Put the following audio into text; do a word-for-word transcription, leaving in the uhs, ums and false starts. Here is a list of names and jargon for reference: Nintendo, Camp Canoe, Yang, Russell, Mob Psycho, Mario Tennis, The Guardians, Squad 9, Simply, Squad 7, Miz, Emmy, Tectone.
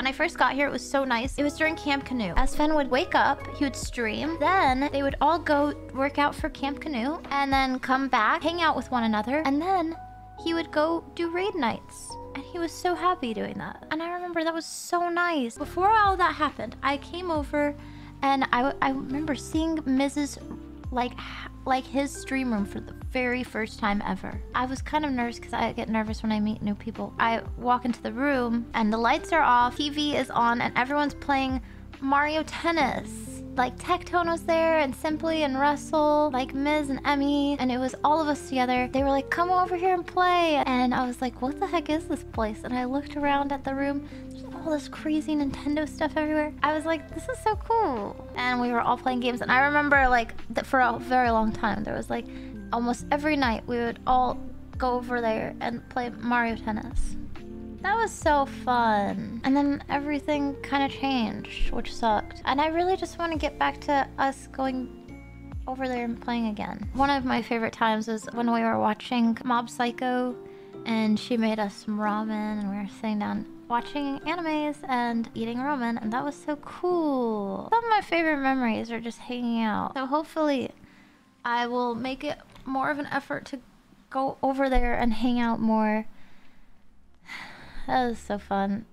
When I first got here, it was so nice. It was during Camp Canoe. As Fenn would wake up, he would stream. Then they would all go work out for Camp Canoe and then come back, hang out with one another. And then he would go do raid nights. And he was so happy doing that. And I remember that was so nice. Before all that happened, I came over and I, I remember seeing Miz's, like, like his stream room for the very first time ever. I was kind of nervous because I get nervous when I meet new people. I walk into the room and the lights are off, T V is on, and everyone's playing Mario Tennis. Like, Tectone was there, and Simply, and Russell, like Miz and Emmy, and it was all of us together. They were like, come over here and play. And I was like, what the heck is this place? And I looked around at the room. There's all this crazy Nintendo stuff everywhere. I was like, this is so cool. And we were all playing games. And I remember, like, that for a very long time, there was like, almost every night we would all go over there and play Mario Tennis. That was so fun. And then everything kind of changed, which sucked. And I really just want to get back to us going over there and playing again. One of my favorite times was when we were watching Mob Psycho and she made us some ramen and we were sitting down watching animes and eating ramen, and that was so cool. Some of my favorite memories are just hanging out. So hopefully I will make it more of an effort to go over there and hang out more. That was so fun.